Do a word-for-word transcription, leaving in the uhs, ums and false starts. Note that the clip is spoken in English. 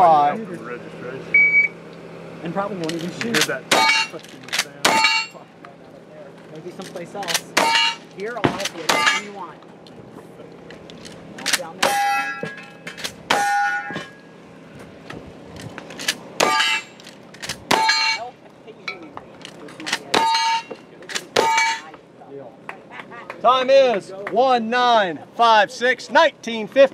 Five. And probably won't even shoot. You hear that sound. Fuck, man, out of there. Maybe someplace else. Here, I'll help you. Anything you want. Not down there. Help. Hey, you do anything. Time is one nine five six nineteen fifty.